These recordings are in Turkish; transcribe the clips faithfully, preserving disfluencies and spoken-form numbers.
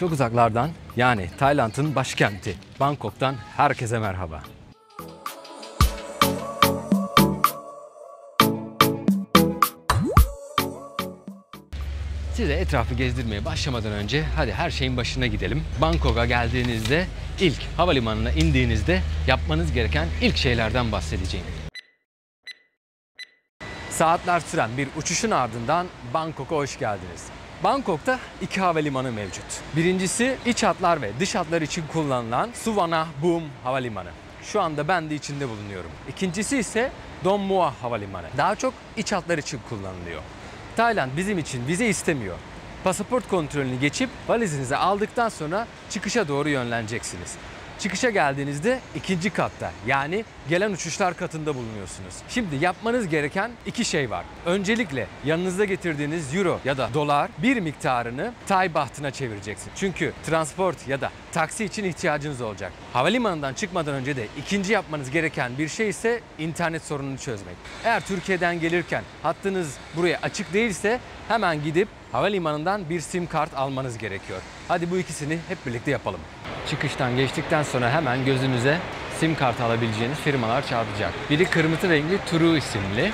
Çok uzaklardan, yani Tayland'ın başkenti Bangkok'tan herkese merhaba. Size etrafı gezdirmeye başlamadan önce hadi her şeyin başına gidelim. Bangkok'a geldiğinizde, ilk havalimanına indiğinizde yapmanız gereken ilk şeylerden bahsedeceğim. Saatler süren bir uçuşun ardından Bangkok'a hoş geldiniz. Bangkok'ta iki havalimanı mevcut. Birincisi iç hatlar ve dış hatlar için kullanılan Suvarnabhumi Havalimanı. Şu anda ben de içinde bulunuyorum. İkincisi ise Don Mueang Havalimanı. Daha çok iç hatlar için kullanılıyor. Tayland bizim için vize istemiyor. Pasaport kontrolünü geçip valizinizi aldıktan sonra çıkışa doğru yönleneceksiniz. Çıkışa geldiğinizde ikinci katta, yani gelen uçuşlar katında bulunuyorsunuz. Şimdi yapmanız gereken iki şey var. Öncelikle yanınızda getirdiğiniz euro ya da dolar bir miktarını Tay bahtına çevireceksin. Çünkü transport ya da taksi için ihtiyacınız olacak. Havalimanından çıkmadan önce de ikinci yapmanız gereken bir şey ise internet sorununu çözmek. Eğer Türkiye'den gelirken hattınız buraya açık değilse hemen gidip havalimanından bir sim kart almanız gerekiyor. Hadi bu ikisini hep birlikte yapalım. Çıkıştan geçtikten sonra hemen gözünüze sim kartı alabileceğiniz firmalar çarpacak. Biri kırmızı renkli True isimli,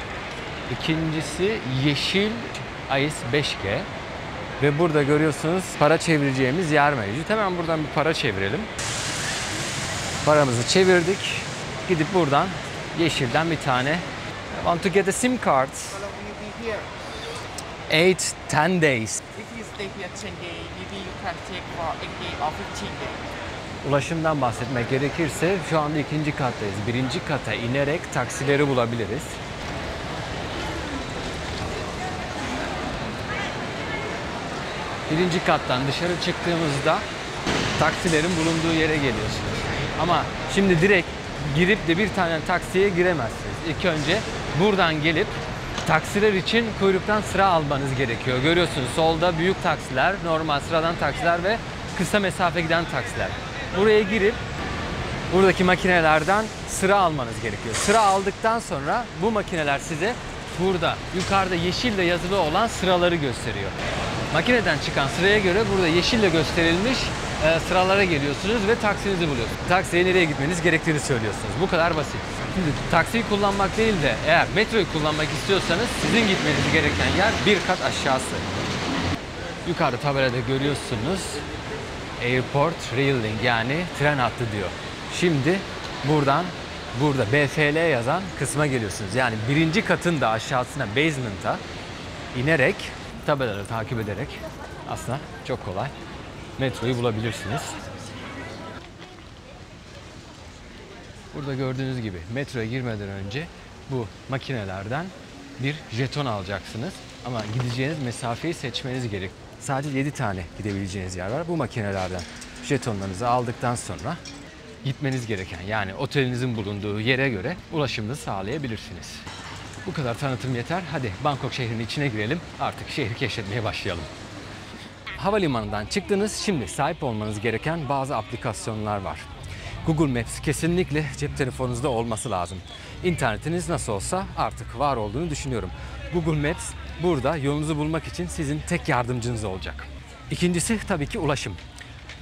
ikincisi yeşil A I S beş G ve burada görüyorsunuz para çevireceğimiz yer mevcut. Hemen buradan bir para çevirelim. Paramızı çevirdik. Gidip buradan yeşilden bir tane I want to get a sim card. eight to ten days. Ulaşımdan bahsetmek gerekirse şu anda ikinci kattayız. Birinci kata inerek taksileri bulabiliriz. Birinci kattan dışarı çıktığımızda taksilerin bulunduğu yere geliyorsunuz. Ama şimdi direkt girip de bir tane taksiye giremezsiniz. İlk önce buradan gelip taksiler için kuyruktan sıra almanız gerekiyor. Görüyorsunuz solda büyük taksiler, normal sıradan taksiler ve kısa mesafe giden taksiler. Buraya girip buradaki makinelerden sıra almanız gerekiyor. Sıra aldıktan sonra bu makineler size burada yukarıda yeşille yazılı olan sıraları gösteriyor. Makineden çıkan sıraya göre burada yeşille gösterilmiş sıralara geliyorsunuz ve taksinizi buluyorsunuz. Taksiye nereye gitmeniz gerektiğini söylüyorsunuz. Bu kadar basit. Şimdi taksiyi kullanmak değil de eğer metroyu kullanmak istiyorsanız sizin gitmeniz gereken yer bir kat aşağısı. Yukarıda tabelada görüyorsunuz Airport Rail Link, yani tren hattı diyor. Şimdi buradan burada B F L yazan kısma geliyorsunuz. Yani birinci katın da aşağısına, basement'a inerek tabelaları takip ederek aslında çok kolay metroyu bulabilirsiniz. Burada gördüğünüz gibi metroya girmeden önce bu makinelerden bir jeton alacaksınız. Ama gideceğiniz mesafeyi seçmeniz gerek. Sadece yedi tane gidebileceğiniz yer var. Bu makinelerden jetonlarınızı aldıktan sonra gitmeniz gereken, yani otelinizin bulunduğu yere göre ulaşımını sağlayabilirsiniz. Bu kadar tanıtım yeter. Hadi Bangkok şehrinin içine girelim. Artık şehri keşfetmeye başlayalım. Havalimanından çıktınız. Şimdi sahip olmanız gereken bazı aplikasyonlar var. Google Maps kesinlikle cep telefonunuzda olması lazım. İnternetiniz nasıl olsa artık var olduğunu düşünüyorum. Google Maps burada yolunuzu bulmak için sizin tek yardımcınız olacak. İkincisi tabii ki ulaşım.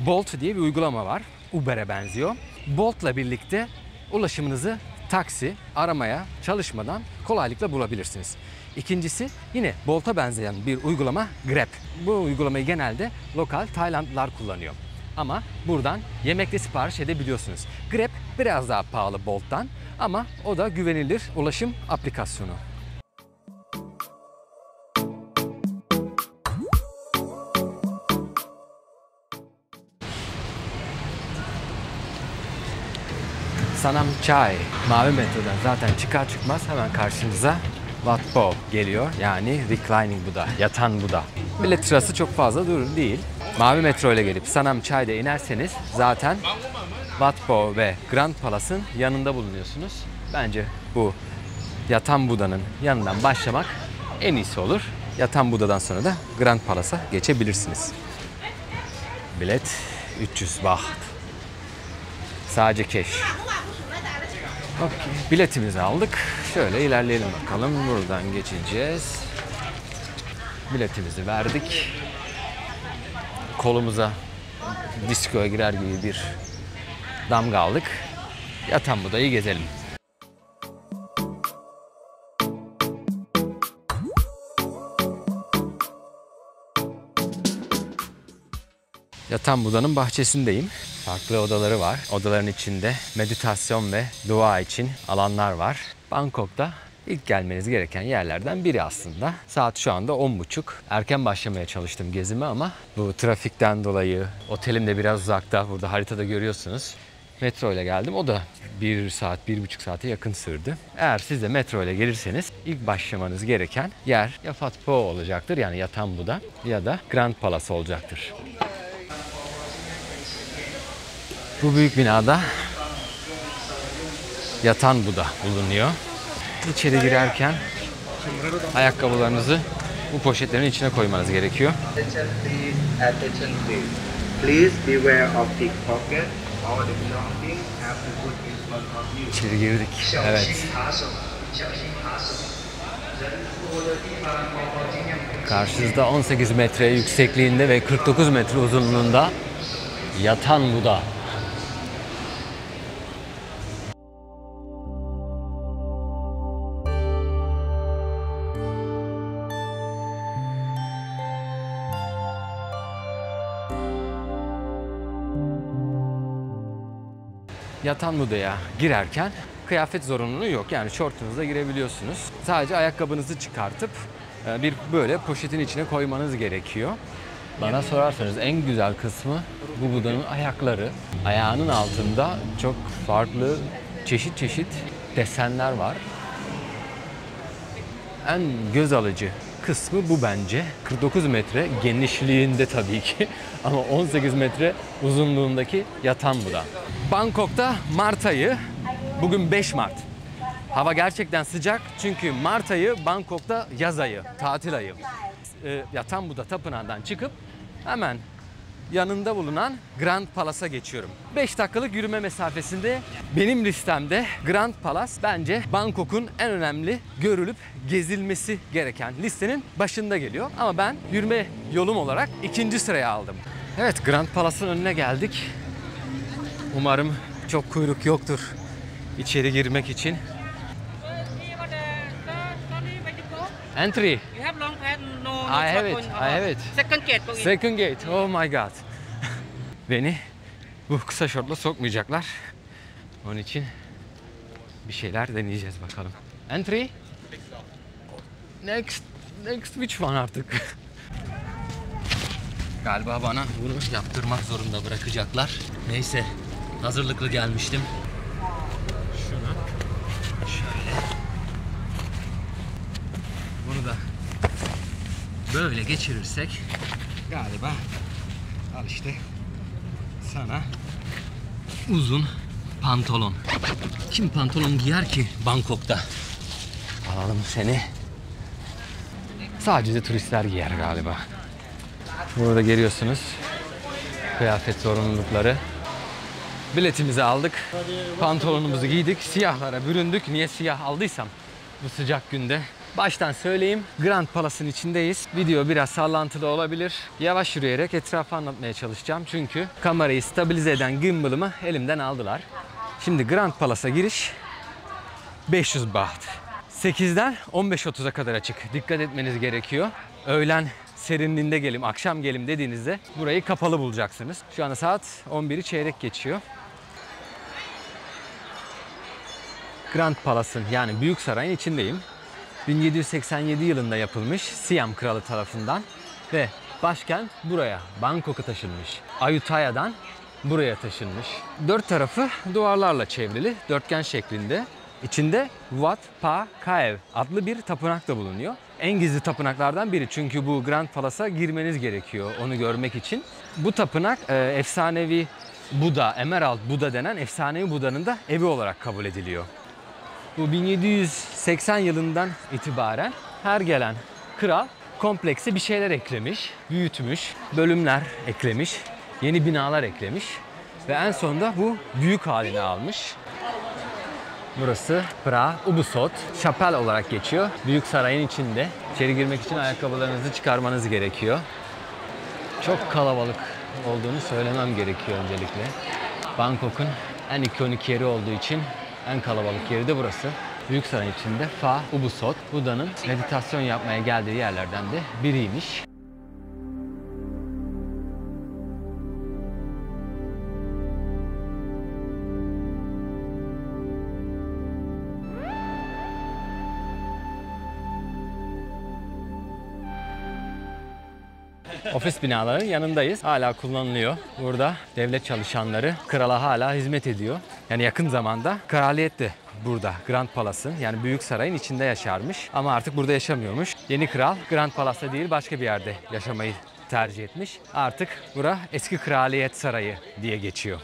Bolt diye bir uygulama var. Uber'e benziyor. Bolt'la birlikte ulaşımınızı taksi aramaya çalışmadan kolaylıkla bulabilirsiniz. İkincisi yine Bolt'a benzeyen bir uygulama Grab. Bu uygulamayı genelde lokal Taylandlılar kullanıyor. Ama buradan yemekle sipariş edebiliyorsunuz. Grab biraz daha pahalı Bolt'tan ama o da güvenilir ulaşım aplikasyonu. Sanam Chai, Mavi Metro'dan zaten çıkar çıkmaz hemen karşınıza Wat Pho geliyor. Yani Reclining Buddha, yatan Buddha. Bilet sırası çok fazla durun değil. Mavi Metro ile gelip Sanam Chai'da inerseniz zaten Wat Pho ve Grand Palace'ın yanında bulunuyorsunuz. Bence bu yatan Buda'nın yanından başlamak en iyisi olur. Yatan Buda'dan sonra da Grand Palace'a geçebilirsiniz. Bilet üç yüz baht. Sadece keş. Okay. Biletimizi aldık. Şöyle ilerleyelim bakalım. Buradan geçeceğiz. Biletimizi verdik. Kolumuza diskoya girer gibi bir damga aldık. Yatan Buda'yı gezelim. Yatan Buda'nın bahçesindeyim. Farklı odaları var. Odaların içinde meditasyon ve dua için alanlar var. Bangkok'ta ilk gelmeniz gereken yerlerden biri aslında. Saat şu anda on buçuk. Erken başlamaya çalıştım gezime ama bu trafikten dolayı otelim de biraz uzakta. Burada haritada görüyorsunuz. Metro ile geldim. O da bir saat, bir buçuk saate yakın sürdü. Eğer siz de metro ile gelirseniz ilk başlamanız gereken yer ya Wat Pho olacaktır, yani Yatan Buda, ya da Grand Palace olacaktır. Bu büyük binada Yatan Buda bulunuyor. İçeri girerken ayakkabılarınızı bu poşetlerin içine koymanız gerekiyor. İçeri girdik. Evet. Karşınızda on sekiz metre yüksekliğinde ve kırk dokuz metre uzunluğunda Yatan Buda. Yatan Buda'ya girerken kıyafet zorunluluğu yok. Yani şortunuzla girebiliyorsunuz. Sadece ayakkabınızı çıkartıp bir böyle poşetin içine koymanız gerekiyor. Bana sorarsanız en güzel kısmı bu Buda'nın ayakları. Ayağının altında çok farklı çeşit çeşit desenler var. En göz alıcı kısmı bu bence. kırk dokuz metre genişliğinde tabii ki ama on sekiz metre uzunluğundaki Yatan Buda. Bangkok'ta Mart ayı, bugün beş Mart. Hava gerçekten sıcak çünkü Mart ayı Bangkok'ta yaz ayı, tatil ayı. Yatan Buda Tapınağı'ndan çıkıp hemen yanında bulunan Grand Palace'a geçiyorum. beş dakikalık yürüme mesafesinde benim listemde Grand Palace bence Bangkok'un en önemli görülüp gezilmesi gereken listenin başında geliyor. Ama ben yürüme yolum olarak ikinci sıraya aldım. Evet, Grand Palace'ın önüne geldik. Umarım çok kuyruk yoktur içeri girmek için. Entry. You have long path, no, no I have it. I have it. Second gate. Second gate. Oh my god. Beni bu kısa şortla sokmayacaklar. Onun için bir şeyler deneyeceğiz bakalım. Entry. Next. Next which one artık? Galiba bana bunu yaptırmak zorunda bırakacaklar. Neyse, hazırlıklı gelmiştim. Şunu şöyle. Bunu da böyle geçirirsek galiba, al işte sana uzun pantolon. Kim pantolon giyer ki Bangkok'ta? Alalım seni. Sadece turistler giyer galiba. Burada görüyorsunuz kıyafet zorunlulukları. Biletimizi aldık, pantolonumuzu giydik, siyahlara büründük. Niye siyah aldıysam bu sıcak günde? Baştan söyleyeyim, Grand Palace'ın içindeyiz. Video biraz sallantılı olabilir. Yavaş yürüyerek etrafı anlatmaya çalışacağım. Çünkü kamerayı stabilize eden gimbal'ımı elimden aldılar. Şimdi Grand Palace'a giriş beş yüz baht. sekizden on beş otuz'a kadar açık. Dikkat etmeniz gerekiyor. Öğlen serinliğinde gelim, akşam gelim dediğinizde burayı kapalı bulacaksınız. Şu anda saat on biri çeyrek geçiyor. Grand Palace'ın, yani Büyük Saray'ın içindeyim. bin yedi yüz seksen yedi yılında yapılmış Siam Kralı tarafından ve başkent buraya, Bangkok'a taşınmış. Ayutthaya'dan buraya taşınmış. Dört tarafı duvarlarla çevrili, dörtgen şeklinde. İçinde Wat Phra Kaew adlı bir tapınak da bulunuyor. En gizli tapınaklardan biri, çünkü bu Grand Palace'a girmeniz gerekiyor onu görmek için. Bu tapınak e, efsanevi Buda, Emerald Buda denen efsanevi Buda'nın da evi olarak kabul ediliyor. Bu bin yedi yüz seksen yılından itibaren her gelen kral komplekse bir şeyler eklemiş, büyütmüş, bölümler eklemiş, yeni binalar eklemiş ve en sonunda bu büyük halini almış. Burası Pra Ubusot, şapel olarak geçiyor. Büyük sarayın içinde. İçeri girmek için ayakkabılarınızı çıkarmanız gerekiyor. Çok kalabalık olduğunu söylemem gerekiyor öncelikle. Bangkok'un en ikonik yeri olduğu için en kalabalık yeri de burası. Büyük saray içinde Pra Ubusot, Buda'nın meditasyon yapmaya geldiği yerlerden de biriymiş. Ofis binaları yanındayız. Hala kullanılıyor. Burada devlet çalışanları krala hala hizmet ediyor. Yani yakın zamanda kraliyet de burada. Grand Palace'ın yani büyük sarayın içinde yaşarmış. Ama artık burada yaşamıyormuş. Yeni kral Grand Palace'ta değil başka bir yerde yaşamayı tercih etmiş. Artık bura eski kraliyet sarayı diye geçiyor.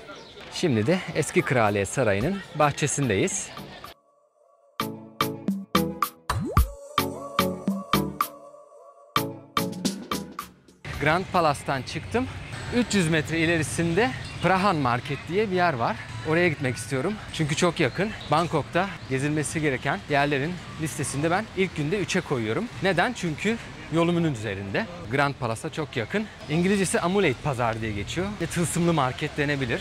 Şimdi de eski kraliyet sarayının bahçesindeyiz. Grand Palace'tan çıktım. üç yüz metre ilerisinde Prahan Market diye bir yer var. Oraya gitmek istiyorum. Çünkü çok yakın. Bangkok'ta gezilmesi gereken yerlerin listesinde ben ilk günde üçe koyuyorum. Neden? Çünkü yolumun üzerinde. Grand Palace'a çok yakın. İngilizcesi Amulet Pazar diye geçiyor. Ve tılsımlı market denebilir.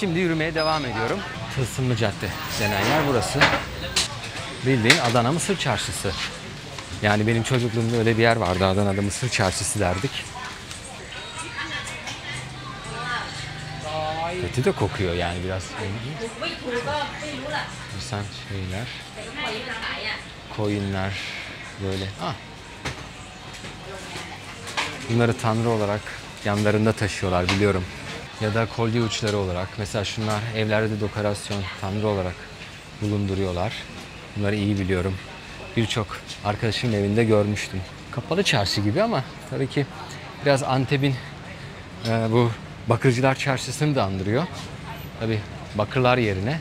Şimdi yürümeye devam ediyorum. Tılsımlı cadde denen yer burası. Bildiğin Adana Mısır Çarşısı. Yani benim çocukluğumda öyle bir yer vardı. Adana'da Mısır Çarşısı derdik. Kötü de kokuyor yani biraz. Güzel şeyler. Koyunlar böyle. Ah. Bunları tanrı olarak yanlarında taşıyorlar biliyorum. Ya da kolye uçları olarak. Mesela şunlar evlerde dekorasyon tanrı olarak bulunduruyorlar. Bunları iyi biliyorum. Birçok arkadaşımın evinde görmüştüm. Kapalı çarşı gibi ama tabii ki biraz Antep'in e, bu Bakırcılar Çarşısı'nı da andırıyor. Tabii bakırlar yerine,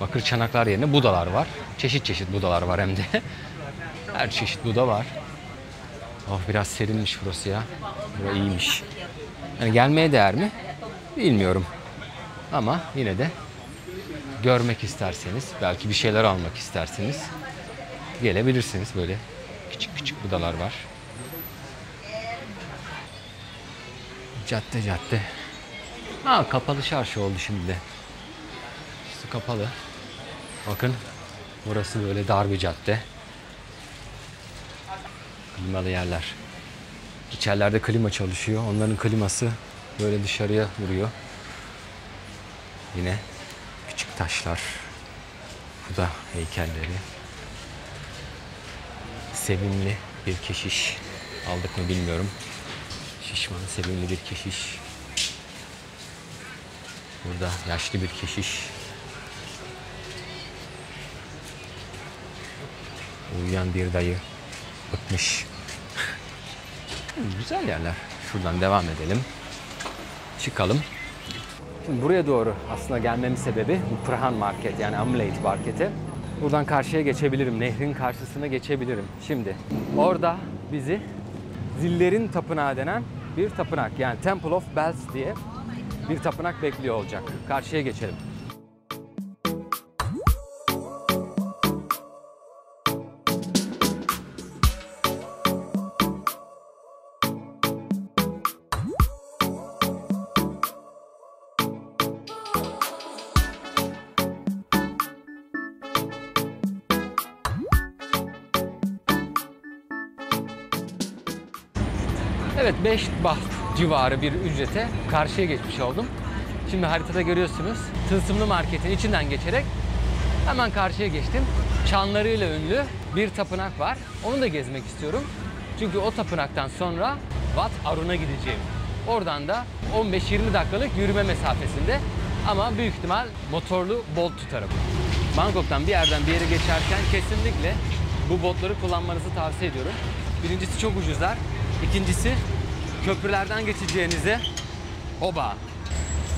bakır çanaklar yerine budalar var. Çeşit çeşit budalar var hem de. Her çeşit buda var. Oh biraz serinmiş burası ya. Burası iyiymiş. Yani gelmeye değer mi? Bilmiyorum. Ama yine de görmek isterseniz, belki bir şeyler almak isterseniz gelebilirsiniz. Böyle küçük küçük budalar var. Cadde cadde. Ha, kapalı çarşı oldu şimdi de. Su kapalı. Bakın, burası böyle dar bir cadde. Klimalı yerler. İçerilerde klima çalışıyor. Onların kliması böyle dışarıya vuruyor. Yine küçük taşlar. Bu da heykelleri. Sevimli bir keşiş. Aldık mı bilmiyorum. Şişman, sevimli bir keşiş. Burada yaşlı bir keşiş. Uyuyan bir dayı bıkmış. Güzel yerler. Şuradan devam edelim. Çıkalım. Şimdi buraya doğru aslında gelmemin sebebi bu Prahan Market yani Amulet Market'e. Buradan karşıya geçebilirim. Nehrin karşısına geçebilirim. Şimdi orada bizi zillerin tapınağı denen bir tapınak yani Temple of the bells diye bir tapınak bekliyor olacak. Karşıya geçelim. Evet, beş baht civarı bir ücrete karşıya geçmiş oldum. Şimdi haritada görüyorsunuz. Tılsımlı marketin içinden geçerek hemen karşıya geçtim. Çanlarıyla ünlü bir tapınak var. Onu da gezmek istiyorum. Çünkü o tapınaktan sonra Wat Arun'a gideceğim. Oradan da on beş yirmi dakikalık yürüme mesafesinde ama büyük ihtimal motorlu bot tutarım. Bangkok'tan bir yerden bir yere geçerken kesinlikle bu botları kullanmanızı tavsiye ediyorum. Birincisi çok ucuzlar. İkincisi köprülerden geçeceğinize oba.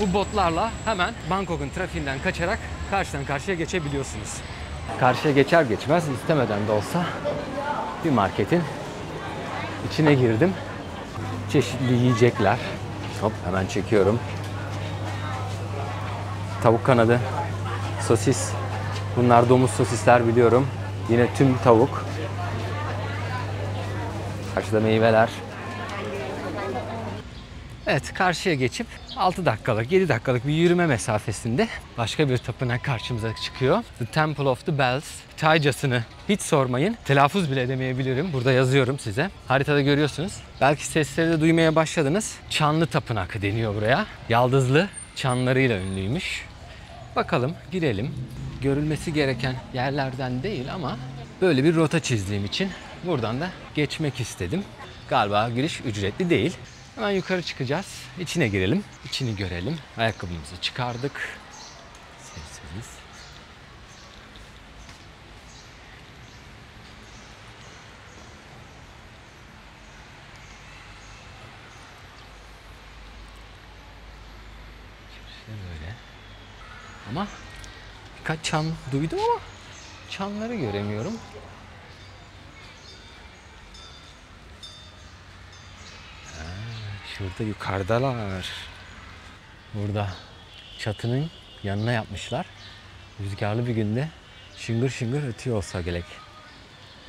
Bu botlarla hemen Bangkok'un trafiğinden kaçarak karşıdan karşıya geçebiliyorsunuz. Karşıya geçer geçmez istemeden de olsa bir marketin içine girdim. Çeşitli yiyecekler. Hop hemen çekiyorum. Tavuk kanadı, sosis. Bunlar domuz sosisler biliyorum. Yine tüm tavuk. Karşıda meyveler. Evet, karşıya geçip altı dakikalık, yedi dakikalık bir yürüme mesafesinde başka bir tapınak karşımıza çıkıyor. The Temple of the Bells. Taycasını hiç sormayın. Telaffuz bile edemeyebilirim. Burada yazıyorum size. Haritada görüyorsunuz. Belki sesleri de duymaya başladınız. Çanlı Tapınak deniyor buraya. Yaldızlı çanlarıyla ünlüymüş. Bakalım, girelim. Görülmesi gereken yerlerden değil ama böyle bir rota çizdiğim için buradan da geçmek istedim. Galiba giriş ücretli değil. Hemen yukarı çıkacağız. İçine girelim. İçini görelim. Ayakkabımızı çıkardık. Sessiz. Böyle. Ama birkaç çan duydum ama çanları göremiyorum. Şurada yukarıdalar. Burada çatının yanına yapmışlar. Rüzgarlı bir günde şıngır şıngır ötüyor olsa gerek.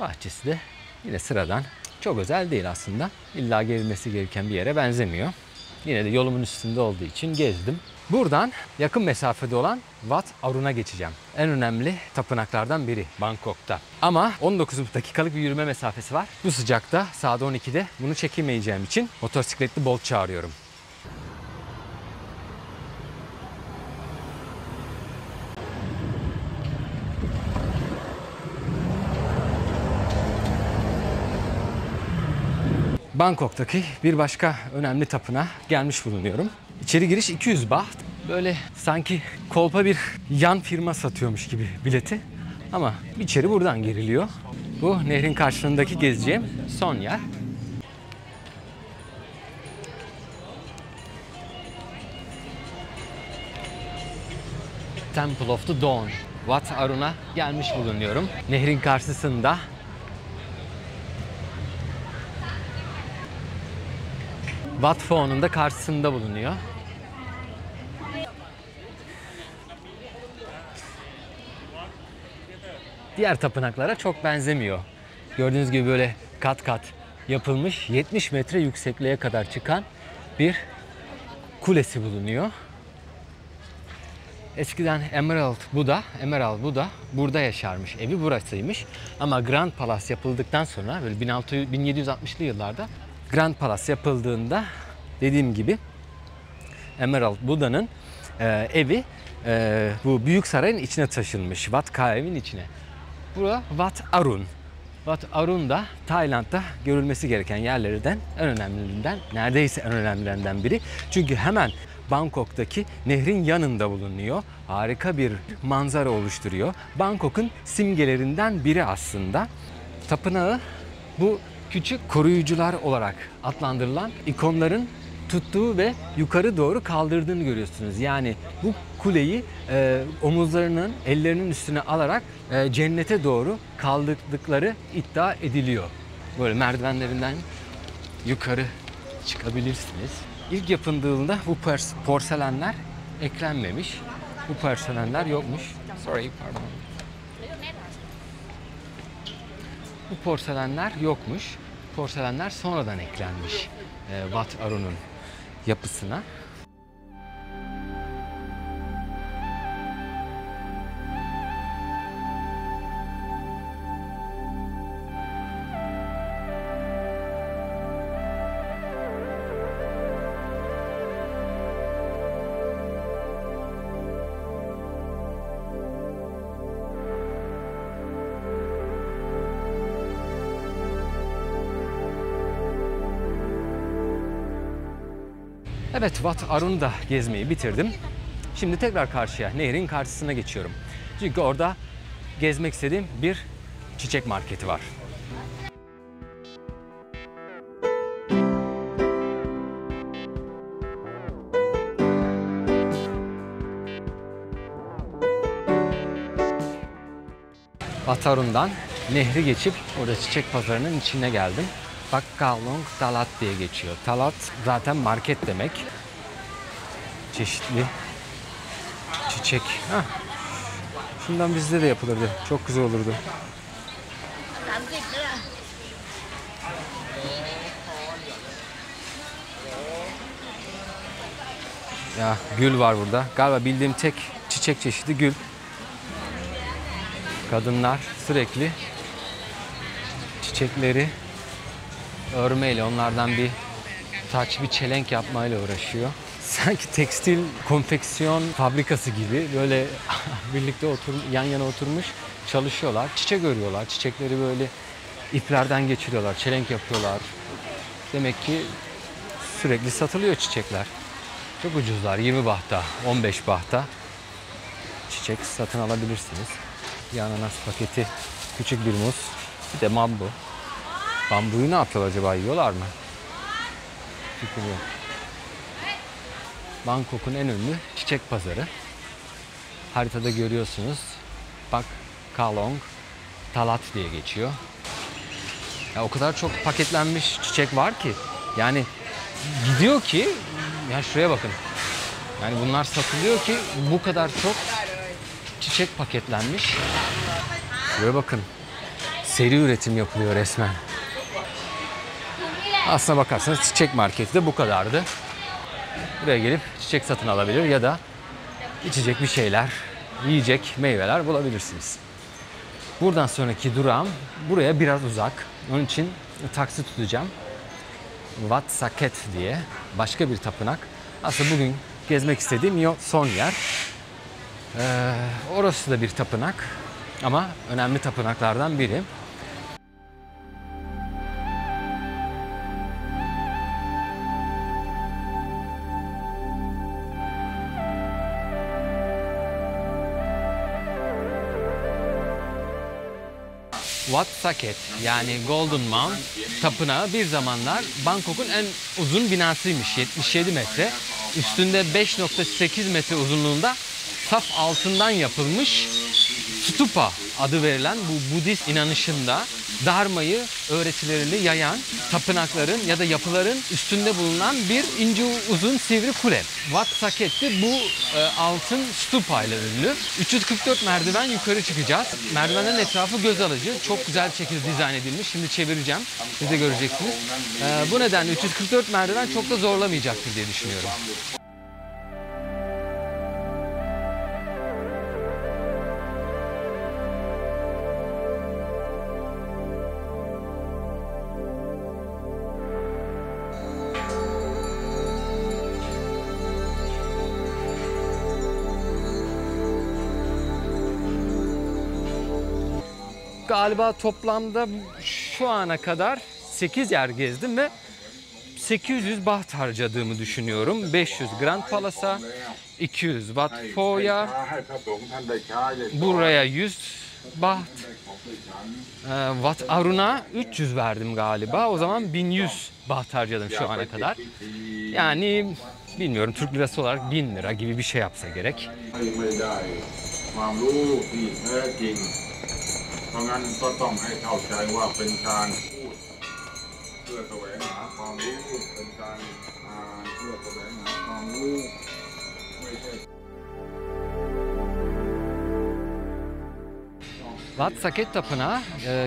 Bahçesi de yine sıradan. Çok özel değil aslında. İlla gezilmesi gereken bir yere benzemiyor. Yine de yolumun üstünde olduğu için gezdim. Buradan yakın mesafede olan Wat Arun'a geçeceğim. En önemli tapınaklardan biri Bangkok'ta. Ama on dokuz dakikalık bir yürüme mesafesi var. Bu sıcakta saat on ikide bunu çekemeyeceğim için motosikletli Bolt çağırıyorum. Bangkok'taki bir başka önemli tapınağa gelmiş bulunuyorum. İçeri giriş iki yüz baht. Böyle sanki kolpa bir yan firma satıyormuş gibi bileti. Ama içeri buradan giriliyor. Bu nehrin karşılığındaki gezeceğim son yer. Temple of the Dawn. Wat Arun'a gelmiş bulunuyorum. Nehrin karşısında. Wat Pho'nun da karşısında bulunuyor. Diğer tapınaklara çok benzemiyor. Gördüğünüz gibi böyle kat kat yapılmış, yetmiş metre yüksekliğe kadar çıkan bir kulesi bulunuyor. Eskiden Emerald Buddha, Emerald Buddha burada yaşarmış, evi burasıymış. Ama Grand Palace yapıldıktan sonra böyle bin yedi yüz altmışlı yıllarda Grand Palace yapıldığında dediğim gibi Emerald Buda'nın e, evi e, bu büyük sarayın içine taşınmış. Wat Kaew'in içine. Burası Wat Arun. Wat Arun da Tayland'da görülmesi gereken yerlerden en önemlilerinden, neredeyse en önemlilerinden biri. Çünkü hemen Bangkok'taki nehrin yanında bulunuyor. Harika bir manzara oluşturuyor. Bangkok'un simgelerinden biri aslında. Tapınağı bu küçük koruyucular olarak adlandırılan ikonların tuttuğu ve yukarı doğru kaldırdığını görüyorsunuz. Yani bu kuleyi e, omuzlarının, ellerinin üstüne alarak e, cennete doğru kaldırdıkları iddia ediliyor. Böyle merdivenlerinden yukarı çıkabilirsiniz. İlk yapıldığında bu porselenler eklenmemiş. Bu porselenler yokmuş. Sorry, pardon. Bu porselenler yokmuş. Porselenler sonradan eklenmiş e, Wat Arun'un yapısına. Evet, Wat Arun'u da gezmeyi bitirdim. Şimdi tekrar karşıya, nehrin karşısına geçiyorum. Çünkü orada gezmek istediğim bir çiçek marketi var. Wat Arun'dan nehri geçip orada çiçek pazarının içine geldim. Bak, Klong Talat diye geçiyor. Talat zaten market demek. Çeşitli çiçek. Hah. Şundan bizde de yapılırdı. Çok güzel olurdu. Ya gül var burada. Galiba bildiğim tek çiçek çeşidi gül. Kadınlar sürekli çiçekleri örmeyle, onlardan bir taç, bir çelenk yapmayla uğraşıyor. Sanki tekstil konfeksiyon fabrikası gibi böyle birlikte otur, yan yana oturmuş çalışıyorlar. Çiçek örüyorlar. Çiçekleri böyle iplerden geçiriyorlar. Çelenk yapıyorlar. Demek ki sürekli satılıyor çiçekler. Çok ucuzlar. yirmi bahta, on beş bahta çiçek satın alabilirsiniz. Bir ananas paketi, küçük bir muz, bir de bambu. Bambuyu ne yapıyor acaba? Yiyorlar mı? Fikrim yok. Bangkok'un en ünlü çiçek pazarı. Haritada görüyorsunuz. Bak, Klong Talat diye geçiyor. Ya o kadar çok paketlenmiş çiçek var ki. Yani gidiyor ki, ya şuraya bakın. Yani bunlar satılıyor ki bu kadar çok çiçek paketlenmiş. Şuraya bakın. Seri üretim yapılıyor resmen. Aslına bakarsanız çiçek marketi de bu kadardı. Buraya gelip çiçek satın alabilir ya da içecek bir şeyler, yiyecek meyveler bulabilirsiniz. Buradan sonraki durağım buraya biraz uzak. Onun için taksi tutacağım. Wat Saket diye başka bir tapınak. Aslında bugün gezmek istediğim son yer. Ee, orası da bir tapınak ama önemli tapınaklardan biri. Wat Saket yani Golden Mount tapınağı bir zamanlar Bangkok'un en uzun binasıymış, yetmiş yedi metre. Üstünde beş nokta sekiz metre uzunluğunda saf altından yapılmış Stupa adı verilen bu Budist inanışında Dharma'yı, öğretilerini yayan tapınakların ya da yapıların üstünde bulunan bir ince uzun sivri kule. Wat Saket'ti bu e, altın stupa ile ünlü. üç yüz kırk dört merdiven yukarı çıkacağız. Merdivenlerin etrafı göz alıcı. Çok güzel bir şekilde dizayn edilmiş. Şimdi çevireceğim. Siz de göreceksiniz. E, bu nedenle üç yüz kırk dört merdiven çok da zorlamayacaktır diye düşünüyorum. Galiba toplamda şu ana kadar sekiz yer gezdim ve sekiz yüz baht harcadığımı düşünüyorum. beş yüz Grand Palace'a, iki yüz Wat Pho'ya, buraya yüz baht, Wat Arun'a üç yüz verdim galiba. O zaman bin yüz baht harcadım şu ana kadar. Yani bilmiyorum, Türk lirası olarak bin lira gibi bir şey yapsa gerek. Wat Saket Tapınağı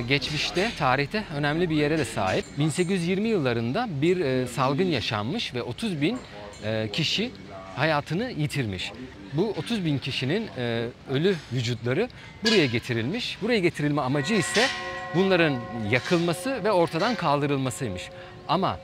geçmişte, tarihte önemli bir yere de sahip. bin sekiz yüz yirmi yıllarında bir salgın yaşanmış ve otuz bin kişi hayatını yitirmiş. Bu otuz bin kişinin e, ölü vücutları buraya getirilmiş. Buraya getirilme amacı ise bunların yakılması ve ortadan kaldırılmasıymış. Ama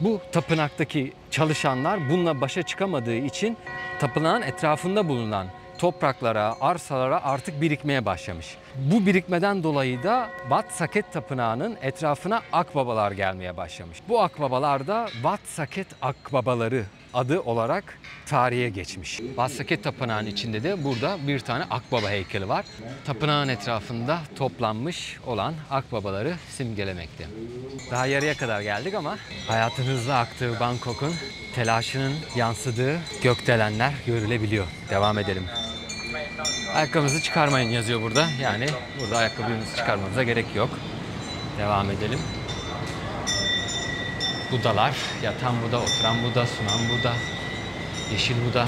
bu tapınaktaki çalışanlar bununla başa çıkamadığı için tapınağın etrafında bulunan topraklara, arsalara artık birikmeye başlamış. Bu birikmeden dolayı da Wat Saket Tapınağı'nın etrafına akbabalar gelmeye başlamış. Bu akbabalar da Wat Saket akbabaları adı olarak tarihe geçmiş. Wat Saket Tapınağı'nın içinde de burada bir tane akbaba heykeli var. Tapınağın etrafında toplanmış olan akbabaları simgelemekte. Daha yarıya kadar geldik ama hayatın hızlı aktığı Bangkok'un telaşının yansıdığı gökdelenler görülebiliyor. Devam edelim. Ayakkabınızı çıkarmayın yazıyor burada. Yani burada ayakkabınızı çıkarmanıza gerek yok. Devam edelim. Budalar, yatan Buda, oturan Buda, sunan Buda, yeşil Buda.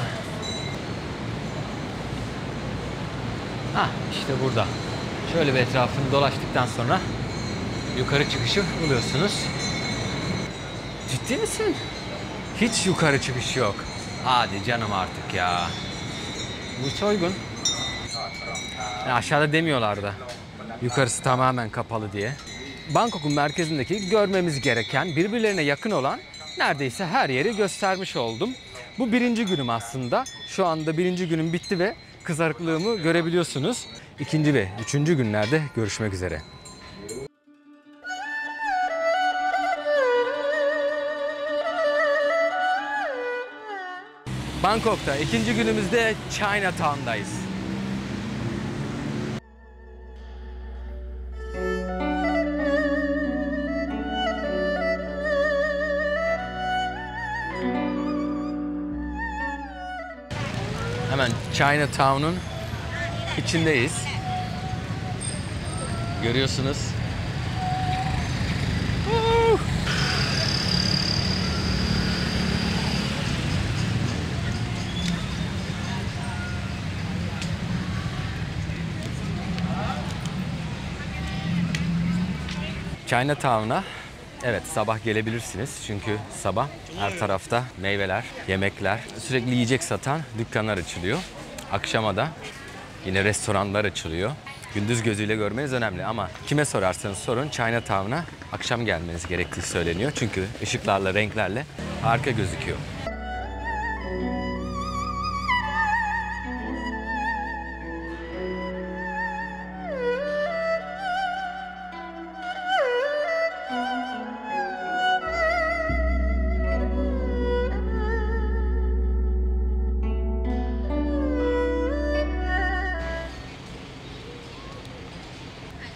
Ha işte burada. Şöyle bir etrafını dolaştıktan sonra yukarı çıkışı buluyorsunuz. Ciddi misin? Hiç yukarı çıkış yok. Hadi canım artık ya. Bu soygun. Yani aşağıda demiyorlar da. Yukarısı tamamen kapalı diye. Bangkok'un merkezindeki görmemiz gereken, birbirlerine yakın olan neredeyse her yeri göstermiş oldum. Bu birinci günüm aslında. Şu anda birinci günüm bitti ve kızarıklığımı görebiliyorsunuz. İkinci ve üçüncü günlerde görüşmek üzere. Bangkok'ta ikinci günümüzde Chinatown'dayız. Hemen Chinatown'un içindeyiz. Görüyorsunuz. Chinatown'a evet sabah gelebilirsiniz çünkü sabah her tarafta meyveler, yemekler, sürekli yiyecek satan dükkanlar açılıyor. Akşama da yine restoranlar açılıyor. Gündüz gözüyle görmeniz önemli ama kime sorarsanız sorun Chinatown'a akşam gelmeniz gerektiği söyleniyor. Çünkü ışıklarla, renklerle harika gözüküyor.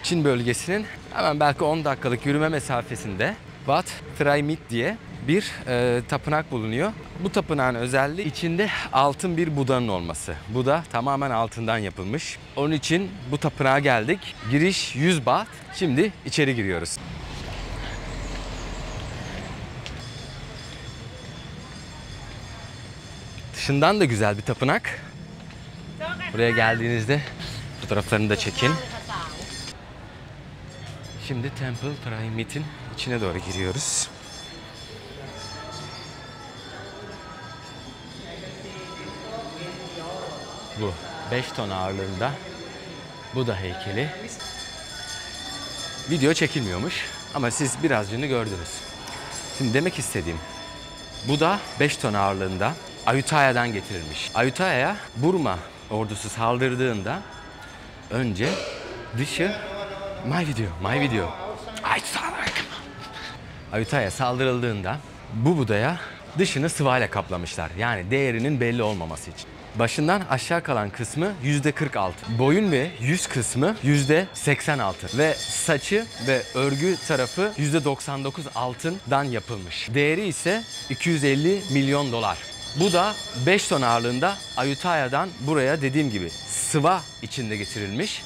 Çin bölgesinin hemen belki on dakikalık yürüme mesafesinde Wat Traimit diye bir e, tapınak bulunuyor. Bu tapınağın özelliği içinde altın bir Buda'nın olması. Buda tamamen altından yapılmış. Onun için bu tapınağa geldik. Giriş yüz baht. Şimdi içeri giriyoruz. Dışından da güzel bir tapınak. Buraya geldiğinizde fotoğraflarını da çekin. Şimdi Temple Traimit'in içine doğru giriyoruz. Bu beş ton ağırlığında Buda heykeli. Video çekilmiyormuş ama siz birazcını gördünüz. Şimdi demek istediğim Buda beş ton ağırlığında Ayutthaya'dan getirilmiş. Ayutthaya'ya Burma ordusu saldırdığında önce dışı My video, my video. Ayutthaya saldırıldığında bu Buda'ya dışını sıvayla kaplamışlar. Yani değerinin belli olmaması için. Başından aşağı kalan kısmı yüzde kırk altı. Boyun ve yüz kısmı yüzde seksen altı. Ve saçı ve örgü tarafı yüzde doksan dokuz altından yapılmış. Değeri ise iki yüz elli milyon dolar. Bu da beş ton ağırlığında Ayutthaya'dan buraya dediğim gibi sıva içinde getirilmiş.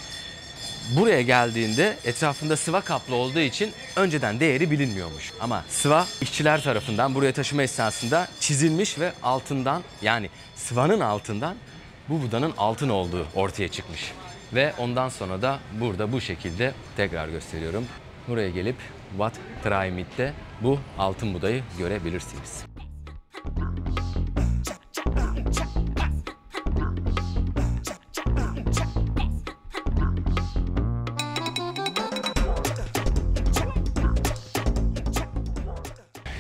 Buraya geldiğinde etrafında sıva kaplı olduğu için önceden değeri bilinmiyormuş. Ama sıva işçiler tarafından buraya taşıma esnasında çizilmiş ve altından yani sıvanın altından bu Buda'nın altın olduğu ortaya çıkmış. Ve ondan sonra da burada bu şekilde tekrar gösteriyorum. Buraya gelip Wat Traimit'te bu altın Buda'yı görebilirsiniz.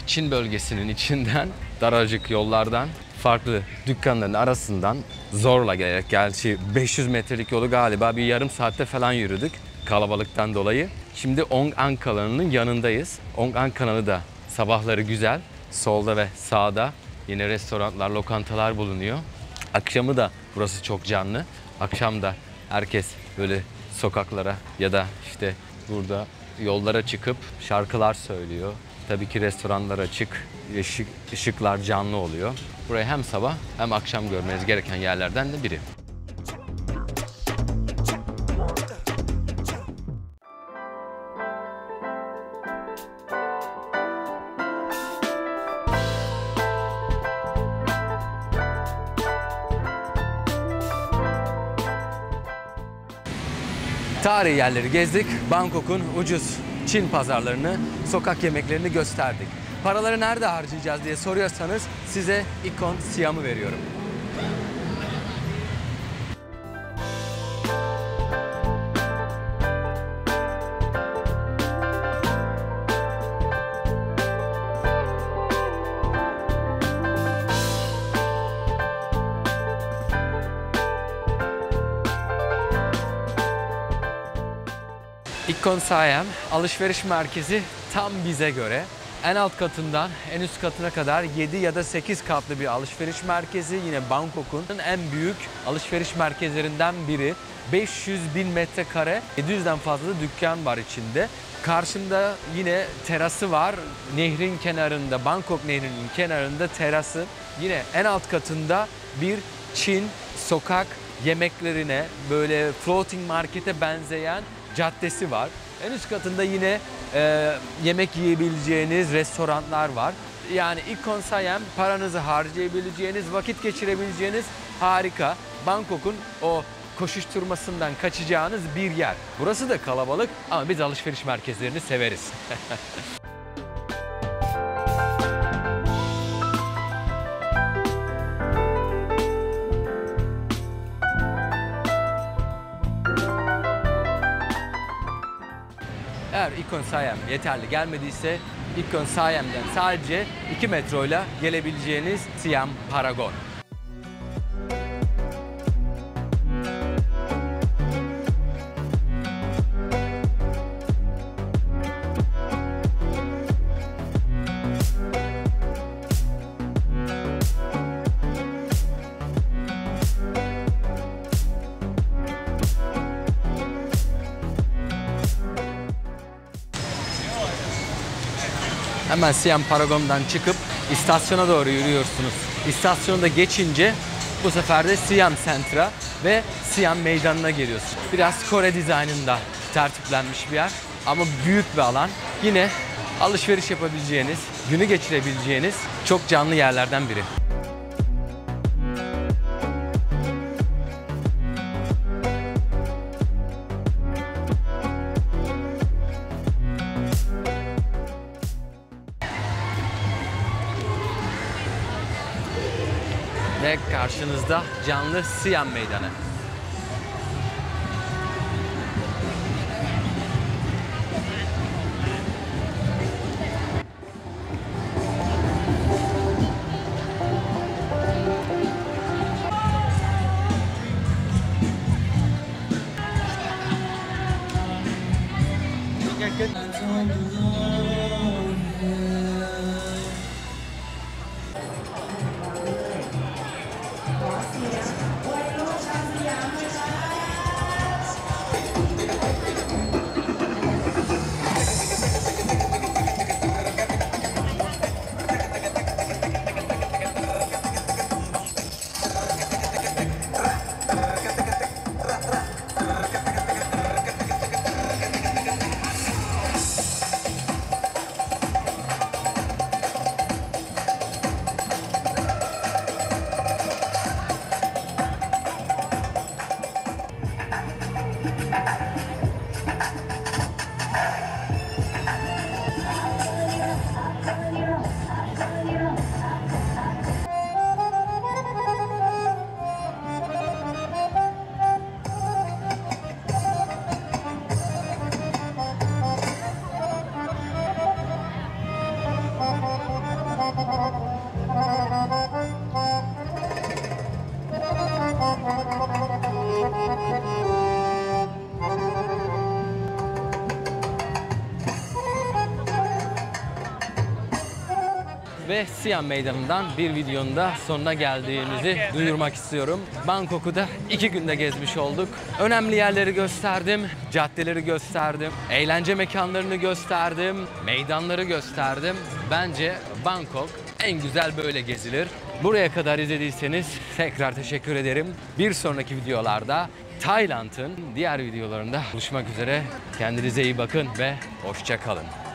Çin bölgesinin içinden, daracık yollardan, farklı dükkanların arasından zorla gelerek, gerçi beş yüz metrelik yolu galiba bir yarım saatte falan yürüdük kalabalıktan dolayı. Şimdi Ong Ang Kanalı'nın yanındayız. Ong Ang Kanalı da sabahları güzel. Solda ve sağda yine restoranlar, lokantalar bulunuyor. Akşamı da burası çok canlı. Akşam da herkes böyle sokaklara ya da işte burada yollara çıkıp şarkılar söylüyor. Tabii ki restoranlar açık, ışık, ışıklar canlı oluyor. Burayı hem sabah hem akşam görmeniz gereken yerlerden de biri. Tarihi yerleri gezdik, Bangkok'un ucuz Çin pazarlarını, sokak yemeklerini gösterdik. paraları nerede harcayacağız diye soruyorsanız size IconSiam'ı veriyorum. IconSiam alışveriş merkezi tam bize göre. En alt katından en üst katına kadar yedi ya da sekiz katlı bir alışveriş merkezi. Yine Bangkok'un en büyük alışveriş merkezlerinden biri. beş yüz bin metrekare, yedi yüzden fazla da dükkan var içinde. Karşımda yine terası var. Nehrin kenarında, Bangkok Nehri'nin kenarında terası. Yine en alt katında bir Çin sokak yemeklerine, böyle floating markete benzeyen caddesi var. En üst katında yine e, yemek yiyebileceğiniz restoranlar var. Yani IconSiam paranızı harcayabileceğiniz, vakit geçirebileceğiniz harika, Bangkok'un o koşuşturmasından kaçacağınız bir yer. Burası da kalabalık ama biz alışveriş merkezlerini severiz. Eğer IconSiam yeterli gelmediyse IconSiam'den sadece iki metroyla gelebileceğiniz Siam Paragon. Hemen Siam Paragon'dan çıkıp istasyona doğru yürüyorsunuz. İstasyonda geçince bu sefer de Siam Sentra ve Siam Meydanı'na giriyorsunuz. Biraz Kore dizaynında tertiplenmiş bir yer ama büyük bir alan. Yine alışveriş yapabileceğiniz, günü geçirebileceğiniz çok canlı yerlerden biri. Ve karşınızda canlı Siam Meydanı. Ve Siam Meydanı'ndan bir videonun da sonuna geldiğimizi duyurmak istiyorum. Bangkok'u da iki günde gezmiş olduk. Önemli yerleri gösterdim, caddeleri gösterdim, eğlence mekanlarını gösterdim, meydanları gösterdim. Bence Bangkok en güzel böyle gezilir. Buraya kadar izlediyseniz tekrar teşekkür ederim. Bir sonraki videolarda Tayland'ın diğer videolarında buluşmak üzere. Kendinize iyi bakın ve hoşça kalın.